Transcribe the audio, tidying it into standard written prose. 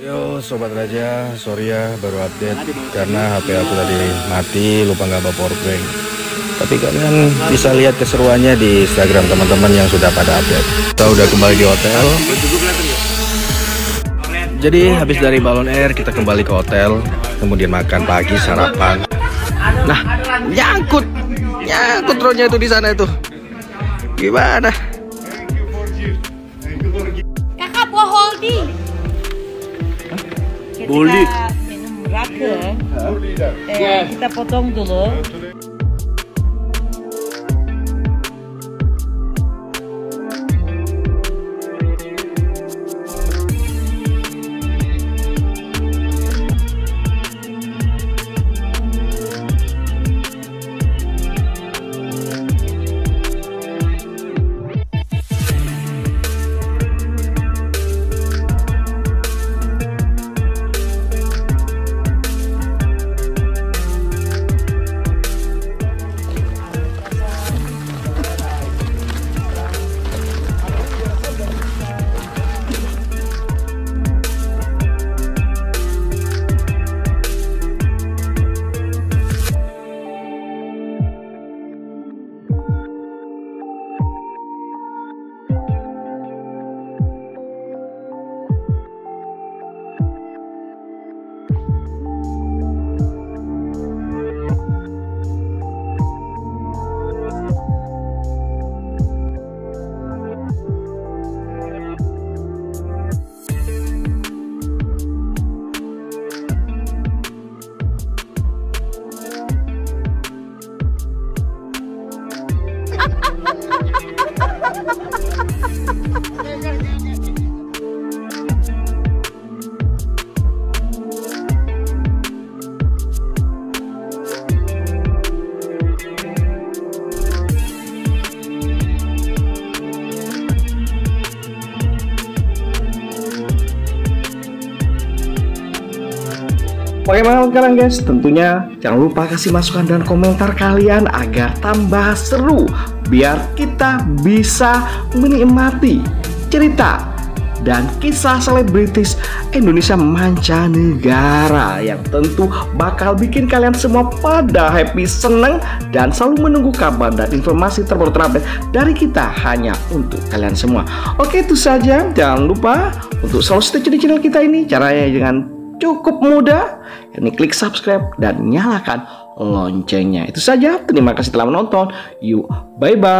Yo Sobat Raja, sorry ya baru update karena HP aku tadi mati, lupa nggak bawa powerbank. Tapi kalian bisa lihat keseruannya di Instagram teman-teman yang sudah pada update. Kita udah kembali di hotel. Jadi habis dari Balon Air kita kembali ke hotel, kemudian makan pagi, sarapan. Nah, nyangkut drone-nya itu di sana itu. Gimana? Kakak buah holding. Boleh. Minum raka. Kita potong dulu. Bagaimana sekarang guys? Tentunya jangan lupa kasih masukan dan komentar kalian agar tambah seru, biar kita bisa menikmati cerita dan kisah selebritis Indonesia mancanegara yang tentu bakal bikin kalian semua pada happy, seneng, dan selalu menunggu kabar dan informasi terbaru terupdate dari kita hanya untuk kalian semua. Oke, itu saja. Jangan lupa untuk selalu stay tune di channel kita ini, caranya dengan cukup mudah, ini klik subscribe dan nyalakan loncengnya. Itu saja, terima kasih telah menonton. Yuk, bye-bye.